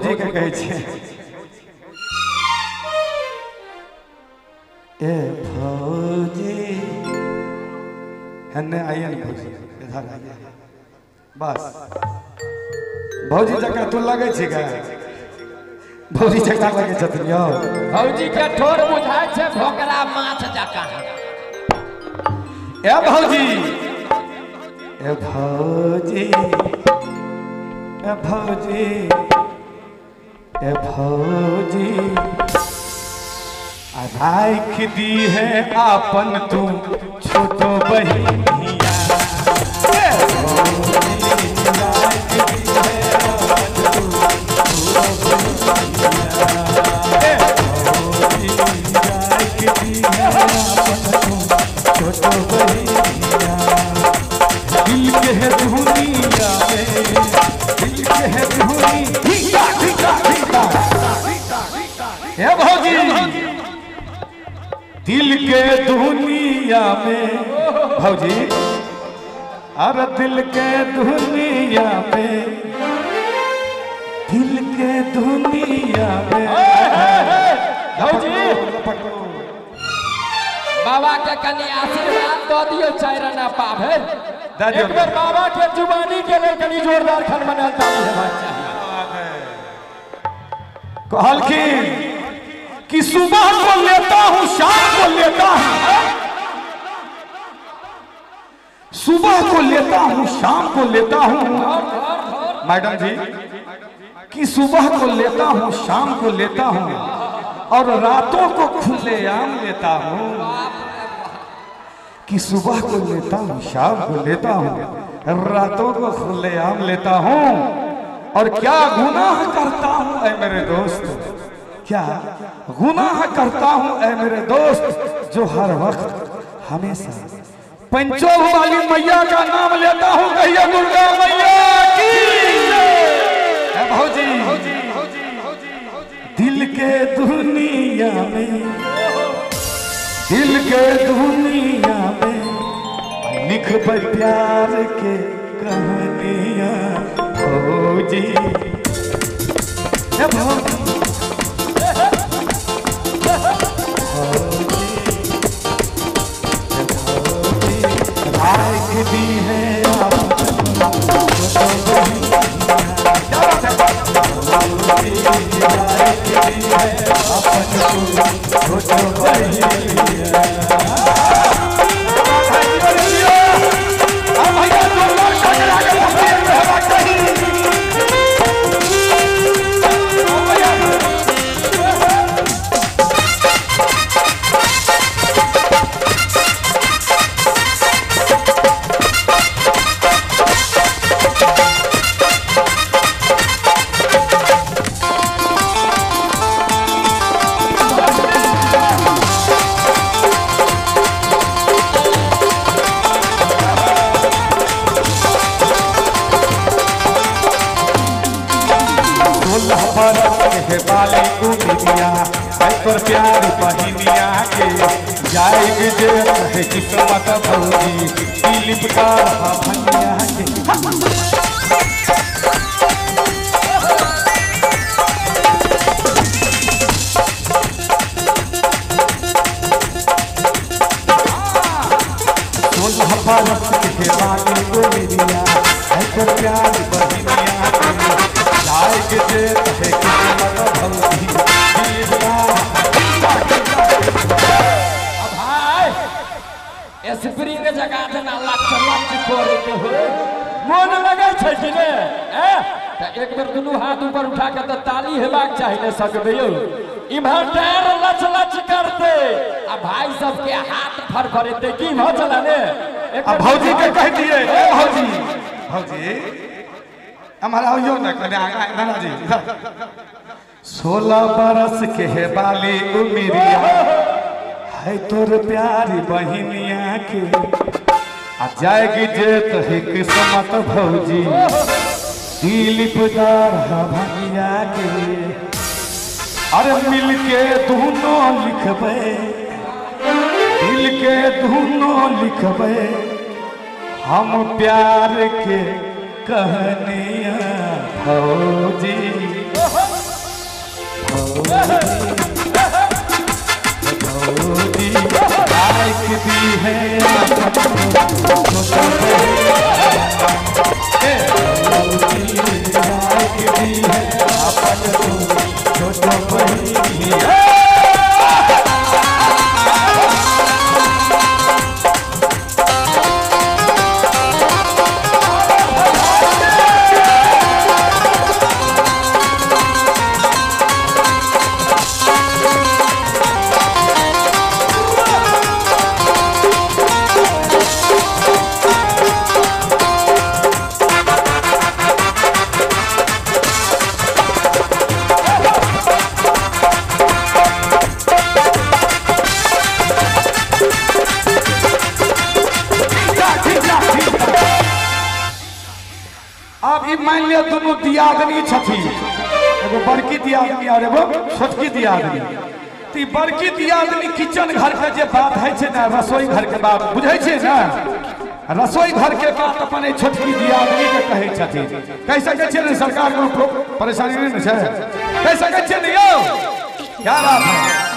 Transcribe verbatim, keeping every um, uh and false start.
जी के कहे छे ए भौजी हने आयन भौजी इधर आ गया बस भौजी जका तू लगे छे का भौजी जका लगे छथिन यौ भौजी के ठोर बुझाय छे भोकरा माछ जका ए भौजी ए भौजी ए भौजी ए भौजी राख दी है आपन तू छोटो बहिनिया दिल के है दुनिया में दिल के है दुनिया दिल के दुनिया में भौजी अरे दिल के दुनिया में दिल के दुनिया में भौजी बाबा के कनी आशीर्वाद दो दियो चाहे ना पावे एक बार बाबा के जुबानी के लिए कनी जोरदार खन बनाता है कहलखिन कि सुबह को लेता हूं शाम को लेता हूं सुबह को लेता हूं शाम को लेता हूं मैडम जी कि सुबह को लेता हूं शाम को लेता हूं और रातों को खुलेआम लेता हूं कि सुबह को लेता हूं शाम को लेता हूं रातों को खुलेआम लेता हूं और क्या गुनाह करता हूं ऐ मेरे दोस्त क्या गुनाह करता हूँ ऐ मेरे दोस्त जो हर वक्त हमेशा पंचों वाली मैया का नाम लेता हूँ कहिए दुर्गा मैया की जय। भौजी दिल के दुनिया में दिल के दुनिया में लिख पर प्यार के कहानियाँ भौजी भौजी दी है पर प्यार बहिनिया के जाए विजय है किस्मत भौजी दिलीप दरभंगिया के सोलह बरस के बानी गोविंदिया है पर प्यार बहिनिया के जाए विजय है किस्मत भौजी स्प्रिंग जगा देना लक्ष लक्ष करे के हो मन लगे छै कि ने ए त एक बेर दुनू हाथ ऊपर उठा के त ताली हेबाक चाहि ने सकबे यौ इम्हर टायर लच लच करते आ भाई सब के हाथ फरफरेते की भ चला ने आ भौजी के कह दिए ए भौजी भौजी हमरा होइयो न कने आगा नाना जी सोलह बरस के हे बाली उमिरिया है तोर प्यारी बहिनिया के आ जाएगी जेत है किस्मत भौजी दिलीप दरभंगिया के अरे मिल के दोनों लिखबे दिल के दोनों लिखबे हम प्यार के कहनिया भौजी। दोनों दियादनी छथी, एगो बड़की दियादनी और एगो छोटकी दियादनी। ती बड़की दियादनी किचन घर के जे बात है छे ना, रसोई घर के बात बुझै छे ना, रसोई घर के बात अपन छोटकी दियादनी के कहै छथी। कह सकै छियै ने सरकार को परेशानी नै छै, कह सकै छियै ने यौ, क्या बात है।